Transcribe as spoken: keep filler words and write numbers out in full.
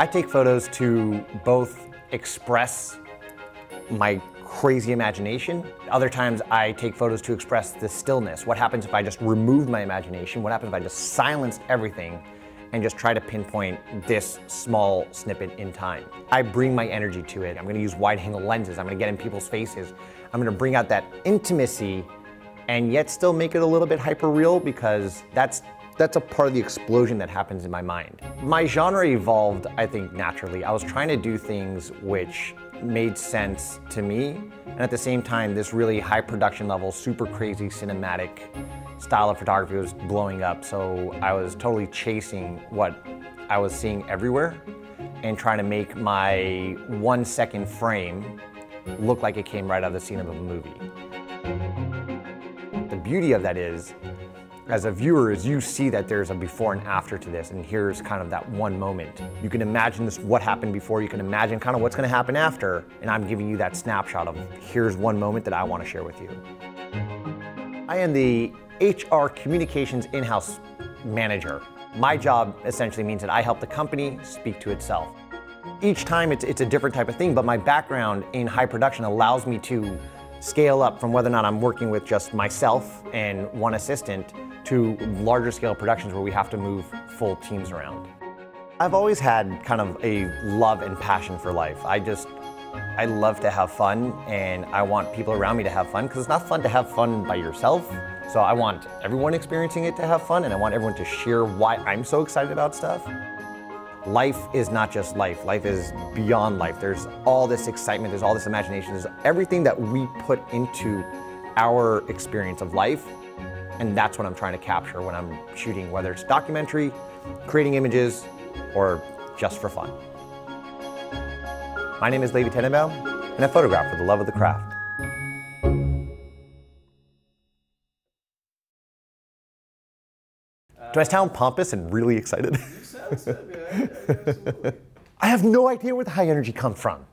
I take photos to both express my crazy imagination. Other times I take photos to express the stillness. What happens if I just remove my imagination? What happens if I just silence everything and just try to pinpoint this small snippet in time? I bring my energy to it. I'm gonna use wide angle lenses. I'm gonna get in people's faces. I'm gonna bring out that intimacy and yet still make it a little bit hyper real, because that's That's a part of the explosion that happens in my mind. My genre evolved, I think, naturally. I was trying to do things which made sense to me, and at the same time, this really high production level, super crazy cinematic style of photography was blowing up, so I was totally chasing what I was seeing everywhere and trying to make my one second frame look like it came right out of the scene of a movie. The beauty of that is, as a viewer, is you see that there's a before and after to this, and here's kind of that one moment. You can imagine this, what happened before, you can imagine kind of what's gonna happen after, and I'm giving you that snapshot of here's one moment that I wanna share with you. I am the H R communications in-house manager. My job essentially means that I help the company speak to itself. Each time it's, it's a different type of thing, but my background in high production allows me to scale up from whether or not I'm working with just myself and one assistant to larger scale productions where we have to move full teams around. I've always had kind of a love and passion for life. I just, I love to have fun, and I want people around me to have fun, because it's not fun to have fun by yourself. So I want everyone experiencing it to have fun, and I want everyone to share why I'm so excited about stuff. Life is not just life. Life is beyond life. There's all this excitement, there's all this imagination, there's everything that we put into our experience of life. And that's what I'm trying to capture when I'm shooting, whether it's documentary, creating images, or just for fun. My name is Levi Tenenbaum, and I photograph for the love of the craft. Uh, Do I sound pompous and really excited? You sound so good. Absolutely. I have no idea where the high energy comes from.